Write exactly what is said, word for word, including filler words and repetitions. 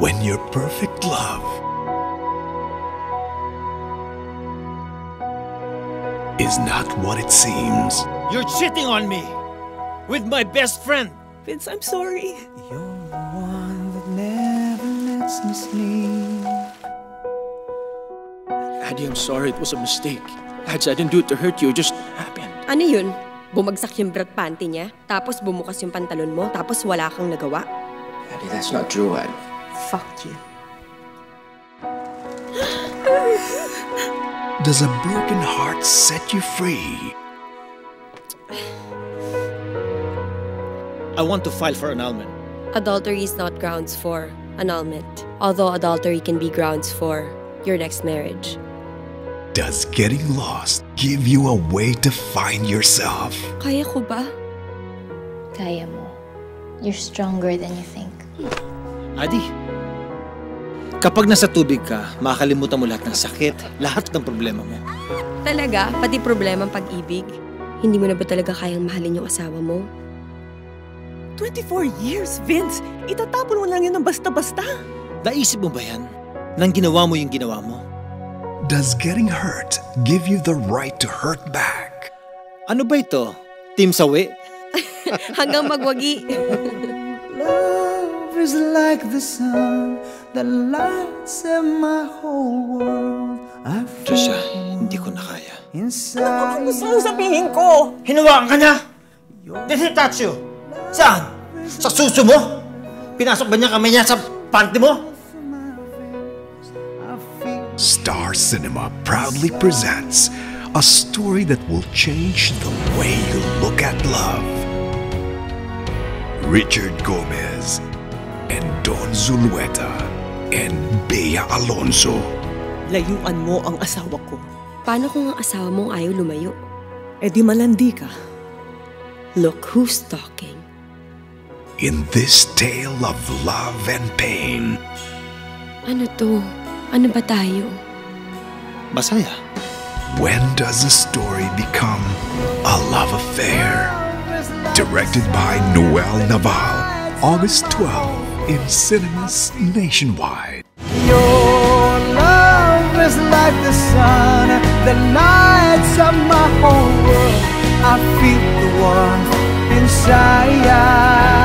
when your perfect love is not what it seems. You're cheating on me with my best friend. Vince, I'm sorry. You're the one that never lets me sleep. Addy, I'm sorry. It was a mistake. Ads, I didn't do it to hurt you. It just happened. Ano yun? Bumagsak yung brat panty niya, tapos bumukas yung pantalon mo, tapos wala kang nagawa? Addy, that's not true, Addy. Fuck you. Does a broken heart set you free? I want to file for annulment. Adultery is not grounds for annulment, although adultery can be grounds for your next marriage. Does getting lost give you a way to find yourself? Kaya ko ba? Kaya mo. You're stronger than you think. Adi, kapag nasa tubig ka, makakalimutan mo lahat ng sakit, lahat ng problema mo. Talaga? Pati problema ng pag-ibig? Hindi mo na ba talaga kayang mahalin yung asawa mo? twenty-four years, Vince! Itatapon mo lang yun ng basta-basta! Naisip mo ba yan? Nang ginawa mo yung ginawa mo? Does getting hurt give you the right to hurt back? Ano ba ito? Team Sawi? Hanggang magwagi. Love is like the sun that lights up my whole world. Trisha, hindi ko na kaya. Ano ko gusto mong sabihin ko? Hinawakan ka na! Did he touch you? Saan? Sa suso mo? Pinasok ba niya kamay niya sa panty mo? Star Cinema proudly presents a story that will change the way you look at love. Richard Gomez and Dawn Zulueta and Bea Alonzo. Layuan mo ang asawa ko. Paano kung ang asawa mong ayaw lumayo? E di malandi ka. Look who's talking. In this tale of love and pain. Ano to? Ano ba tayo? Masaya. When does a story become a love affair? Directed by Noel Naval, August twelfth in cinemas nationwide. Your love is like the sun that lights up my whole world. I feel the warmth inside.